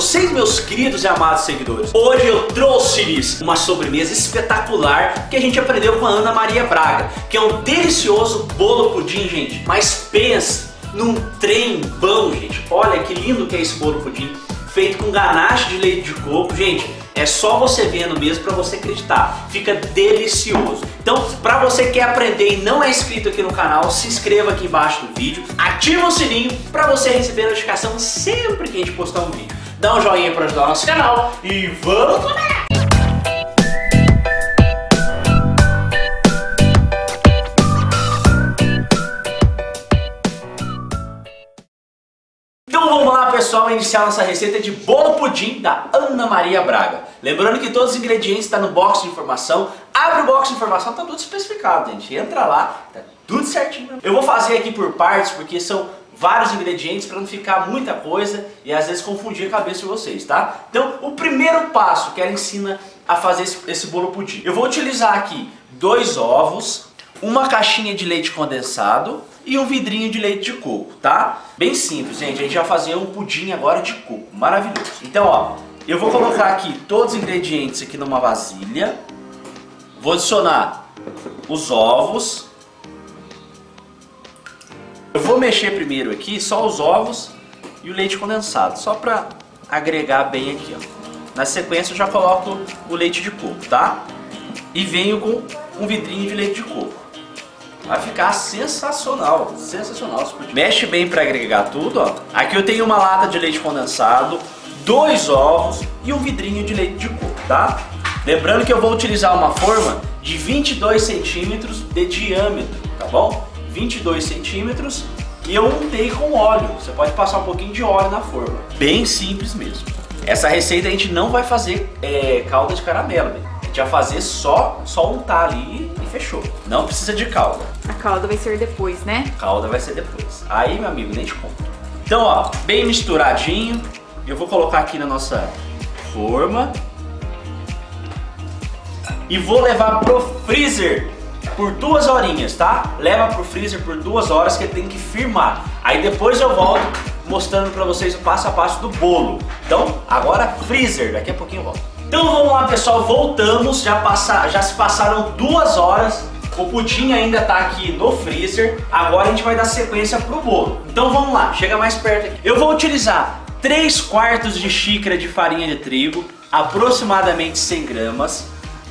vocês, meus queridos e amados seguidores. Hoje eu trouxe-lhes uma sobremesa espetacular que a gente aprendeu com a Ana Maria Braga, que é um delicioso bolo pudim, gente. Mas pensa num trem bom, gente. Olha que lindo que é esse bolo pudim, feito com ganache de leite de coco, gente. É só você vendo mesmo para você acreditar. Fica delicioso. Então, para você que quer aprender e não é inscrito aqui no canal, se inscreva aqui embaixo do vídeo. Ativa o sininho para você receber a notificação sempre que a gente postar um vídeo. Dá um joinha para ajudar o nosso canal e vamos comer! Então vamos lá, pessoal, iniciar nossa receita de bolo pudim da Ana Maria Braga. Lembrando que todos os ingredientes estão no box de informação. Abre o box de informação, tá tudo especificado, gente. Entra lá, tá tudo certinho. Eu vou fazer aqui por partes, porque são vários ingredientes para não ficar muita coisa e às vezes confundir a cabeça de vocês, tá? Então, o primeiro passo que ela ensina a fazer esse bolo pudim. Eu vou utilizar aqui 2 ovos, uma caixinha de leite condensado e um vidrinho de leite de coco, tá? Bem simples, gente. A gente vai fazer um pudim agora de coco, maravilhoso. Então, ó, eu vou colocar aqui todos os ingredientes aqui numa vasilha. Vou adicionar os ovos. Eu vou mexer primeiro aqui só os ovos e o leite condensado, só pra agregar bem aqui, ó. Na sequência eu já coloco o leite de coco, tá? E venho com um vidrinho de leite de coco. Vai ficar sensacional, sensacional. Mexe bem para agregar tudo, ó. Aqui eu tenho uma lata de leite condensado, 2 ovos e um vidrinho de leite de coco, tá? Lembrando que eu vou utilizar uma forma de 22 centímetros de diâmetro, tá bom? 22 centímetros e eu untei com óleo. Você pode passar um pouquinho de óleo na forma. Bem simples mesmo. Essa receita a gente não vai fazer calda de caramelo, né? A gente vai fazer só untar ali e fechou. Não precisa de calda. A calda vai ser depois, né? A calda vai ser depois. Aí, meu amigo, nem te conto. Então, ó, bem misturadinho. Eu vou colocar aqui na nossa forma. E vou levar pro freezer por 2 horinhas, tá? Leva pro freezer por 2 horas que ele tem que firmar. Aí depois eu volto mostrando pra vocês o passo a passo do bolo. Então, agora freezer. Daqui a pouquinho eu volto. Então vamos lá, pessoal, voltamos, já se passaram 2 horas, o pudim ainda tá aqui no freezer, agora a gente vai dar sequência pro bolo. Então vamos lá, chega mais perto aqui. Eu vou utilizar 3/4 de xícara de farinha de trigo, aproximadamente 100 gramas,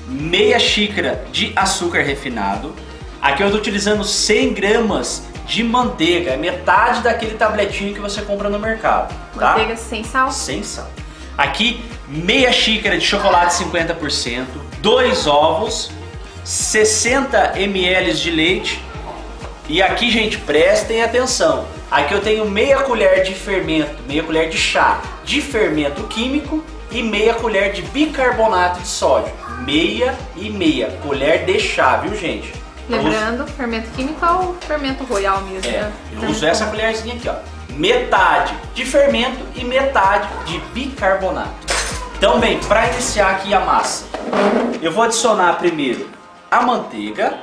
meia xícara de açúcar refinado, aqui eu tô utilizando 100 gramas de manteiga, metade daquele tabletinho que você compra no mercado. Tá? Manteiga sem sal? Sem sal. Aqui, meia xícara de chocolate 50%, 2 ovos, 60 ml de leite. E aqui, gente, prestem atenção. Aqui eu tenho meia colher de fermento, meia colher de chá de fermento químico e meia colher de bicarbonato de sódio. Meia e meia colher de chá, viu, gente? Lembrando, fermento químico é o fermento royal mesmo. É, eu uso essa colherzinha aqui, ó. Metade de fermento e metade de bicarbonato. Então, bem, para iniciar aqui a massa, eu vou adicionar primeiro a manteiga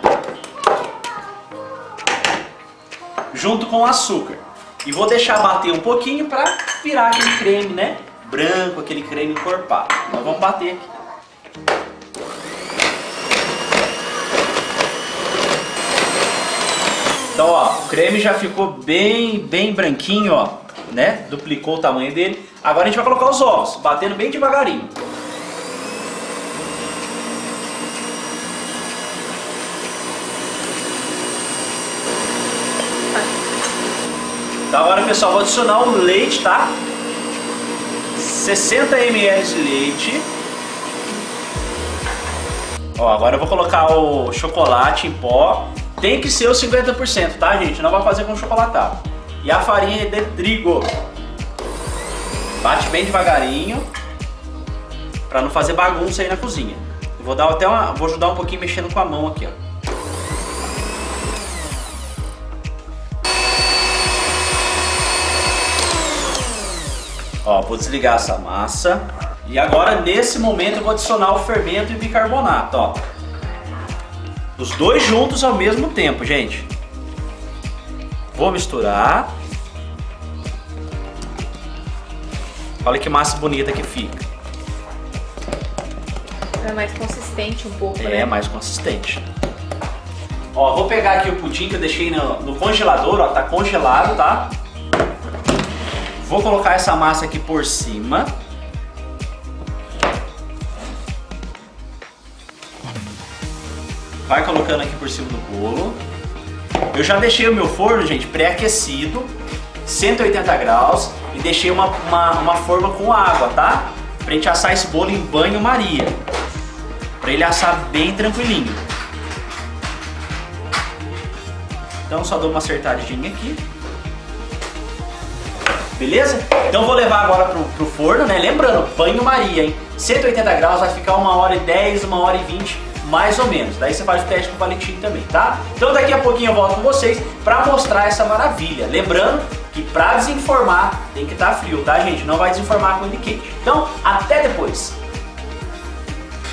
junto com o açúcar e vou deixar bater um pouquinho para virar aquele creme, né? Branco, aquele creme encorpado. Nós vamos bater aqui. Então, ó, o creme já ficou bem branquinho, ó, né? Duplicou o tamanho dele. Agora a gente vai colocar os ovos, batendo bem devagarinho. Então agora, pessoal, vou adicionar o leite, tá? 60 ml de leite. Ó, agora eu vou colocar o chocolate em pó. Tem que ser os 50%, tá, gente? Não vai fazer com chocolatado. E a farinha de trigo. Bate bem devagarinho, pra não fazer bagunça aí na cozinha. Vou dar até uma, vou ajudar um pouquinho mexendo com a mão aqui, ó. Ó, vou desligar essa massa. E agora, nesse momento, eu vou adicionar o fermento e bicarbonato, ó. Os dois juntos ao mesmo tempo, gente. Vou misturar. Olha que massa bonita que fica. É mais consistente um pouco, né? É, mais consistente. Ó, vou pegar aqui o pudim que eu deixei no congelador, ó, tá congelado, tá? Vou colocar essa massa aqui por cima. Vai colocando aqui por cima do bolo. Eu já deixei o meu forno, gente, pré-aquecido, 180 graus, e deixei uma forma com água, tá? Pra gente assar esse bolo em banho-maria, pra ele assar bem tranquilinho. Então só dou uma acertadinha aqui. Beleza? Então vou levar agora pro forno, né? Lembrando, banho-maria, hein? 180 graus, vai ficar 1h10, 1h20, mais ou menos. Daí você faz o teste com o palitinho também, tá? Então daqui a pouquinho eu volto com vocês pra mostrar essa maravilha. Lembrando que pra desenformar tem que estar frio, tá, gente? Não vai desenformar com ele quente. Então, até depois!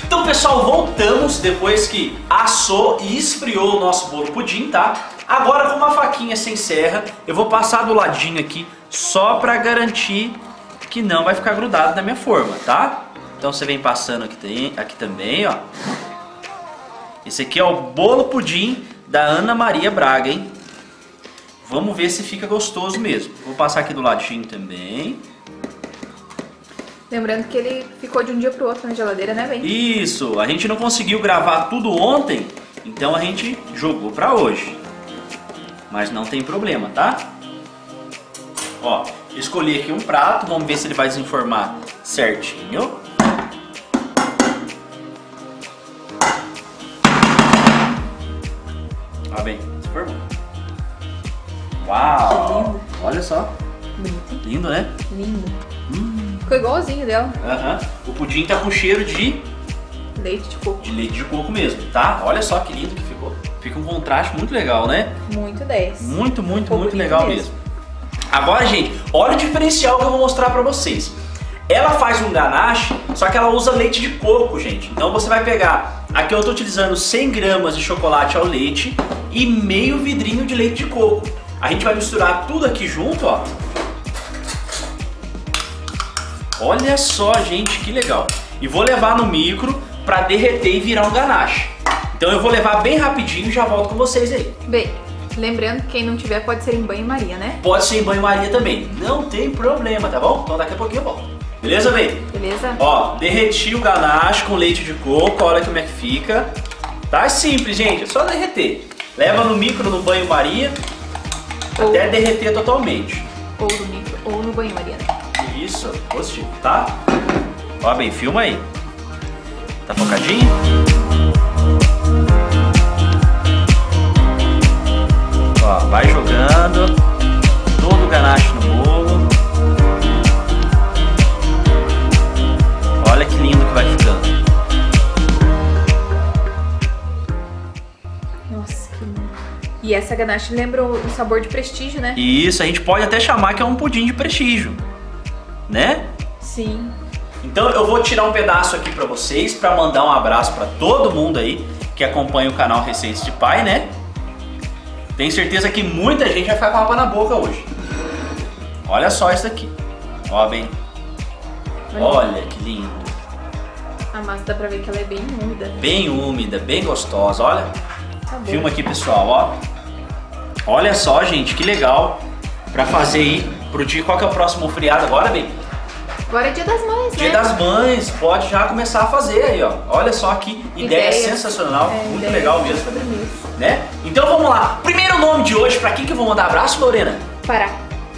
Então, pessoal, voltamos depois que assou e esfriou o nosso bolo pudim, tá? Agora, com uma faquinha sem serra, eu vou passar do ladinho aqui só pra garantir que não vai ficar grudado na minha forma, tá? Então você vem passando aqui também, ó. Esse aqui é o bolo pudim da Ana Maria Braga, hein? Vamos ver se fica gostoso mesmo. Vou passar aqui do ladinho também. Lembrando que ele ficou de um dia pro outro na geladeira, né, Ben? Isso! A gente não conseguiu gravar tudo ontem, então a gente jogou pra hoje. Mas não tem problema, tá? Ó, escolhi aqui um prato, vamos ver se ele vai desenformar certinho. Ó, bem, desenformou. Uau! Que lindo. Olha só. Bonito. Lindo, né? Lindo. Ficou igualzinho dela. Uhum. O pudim tá com cheiro de... leite de coco. De leite de coco mesmo, tá? Olha só que lindo que ficou. Fica um contraste muito legal, né? Muito 10. Muito legal mesmo. Agora, gente, olha o diferencial que eu vou mostrar pra vocês. Ela faz um ganache, só que ela usa leite de coco, gente. Então você vai pegar... aqui eu tô utilizando 100 gramas de chocolate ao leite e meio vidrinho de leite de coco. A gente vai misturar tudo aqui junto, ó. Olha só, gente, que legal. E vou levar no micro pra derreter e virar um ganache. Então eu vou levar bem rapidinho e já volto com vocês aí. Bem, lembrando que quem não tiver pode ser em banho-maria, né? Pode ser em banho-maria também, não tem problema, tá bom? Então daqui a pouquinho eu volto. Beleza, bem? Beleza. Ó, derreti o ganache com leite de coco, olha como é que fica. Tá simples, gente, é só derreter. Leva no micro, no banho-maria, até derreter totalmente. Ou no micro, ou no banho-maria, né? Isso, positivo, tá? Ó, bem, filma aí. Tá focadinho? Ó, vai jogando todo o ganache no bolo. Olha que lindo que vai ficando. Nossa, que lindo. E essa ganache lembra um sabor de prestígio, né? Isso, a gente pode até chamar que é um pudim de prestígio, né? Sim. Então eu vou tirar um pedaço aqui pra vocês, pra mandar um abraço pra todo mundo aí que acompanha o canal Receitas de Pai, né? Tenho certeza que muita gente vai ficar com água na boca hoje. Olha só isso daqui. Ó, bem. Olha que lindo. A massa dá pra ver que ela é bem úmida. Bem úmida, bem gostosa, olha. Tá bom. Filma aqui, pessoal, ó. Olha só, gente, que legal. Pra fazer aí pro dia, qual que é o próximo feriado agora, bem? Agora é Dia das Mães, né? Dia das Mães, pode já começar a fazer aí, ó. Olha só que ideia sensacional, muito legal mesmo, né? Então vamos lá. Primeiro nome de hoje, pra quem que eu vou mandar abraço, Lorena? Para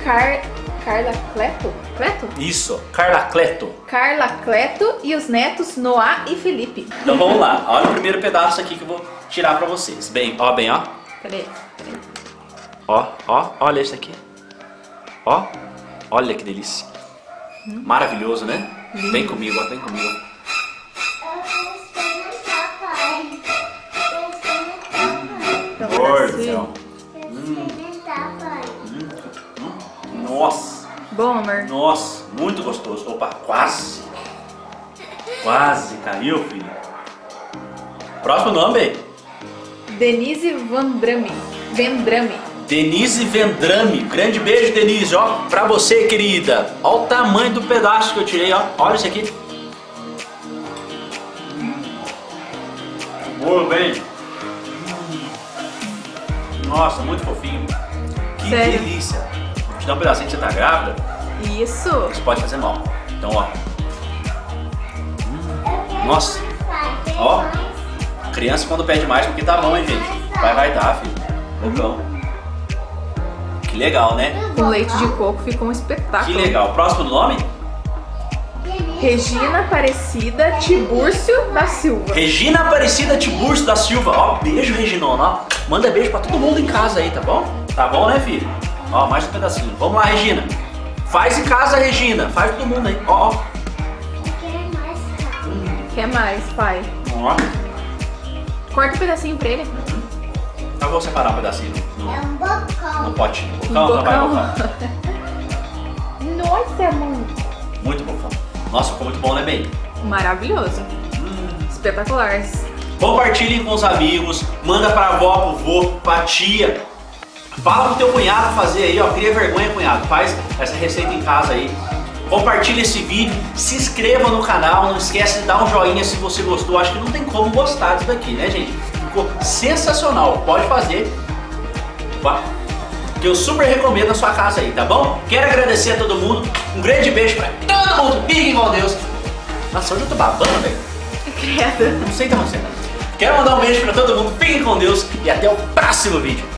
Carla Cleto? Cleto? Isso, Carla Cleto. Carla Cleto e os netos Noah e Felipe. Então vamos lá, olha o primeiro pedaço aqui que eu vou tirar pra vocês. Bem, ó. Peraí. Ó, olha esse aqui. Ó, olha que delícia. Maravilhoso, né? Vem comigo, ó, vem comigo. Nossa. Bom, amor. Nossa, muito gostoso. Opa, quase. Quase caiu, filho. Próximo nome, Denise Vendrame. Denise Vendrame, grande beijo, Denise, ó, pra você, querida. Olha o tamanho do pedaço que eu tirei, ó, olha isso aqui. Bolo bem. Nossa, muito fofinho. Que sério? Delícia. Vou te dar um pedacinho que você tá grávida. Isso. Isso pode fazer mal. Então, ó. Nossa. Ó. Criança quando pede mais, porque tá bom, hein, gente? Vai dar, filho. Loucão. Que legal, né? O leite de coco ficou um espetáculo. Que legal. Próximo nome? Regina Aparecida Tibúrcio da Silva. Regina Aparecida Tibúrcio da Silva. Ó, beijo, Reginona, ó. Manda beijo pra todo mundo em casa aí, tá bom? Tá bom, né, filho? Ó, mais um pedacinho. Vamos lá, Regina. Faz em casa, Regina. Faz todo mundo aí. Ó, ó. Quer mais, pai? Ó. Corta um pedacinho pra ele. Eu vou separar um pedacinho. É um bocão. No potinho. Bocão, não vai bocão. Nossa, mãe. Muito bocão. Nossa, ficou muito bom, né, bem? Maravilhoso. Espetacular. Compartilhem com os amigos, manda pra avó, pro vô, pra tia. Fala pro teu cunhado fazer aí, ó. Cria vergonha, cunhado. Faz essa receita em casa aí. Compartilha esse vídeo, se inscreva no canal, não esquece de dar um joinha se você gostou. Acho que não tem como gostar disso daqui, né, gente? Ficou sensacional. Pode fazer. Opa. Que eu super recomendo a sua casa aí, tá bom? Quero agradecer a todo mundo. Um grande beijo pra todo mundo. Fiquem com Deus. Nossa, hoje eu tô babando, velho. Credo. Não sei o que tá acontecendo. Quero mandar um beijo pra todo mundo. Fiquem com Deus. E até o próximo vídeo.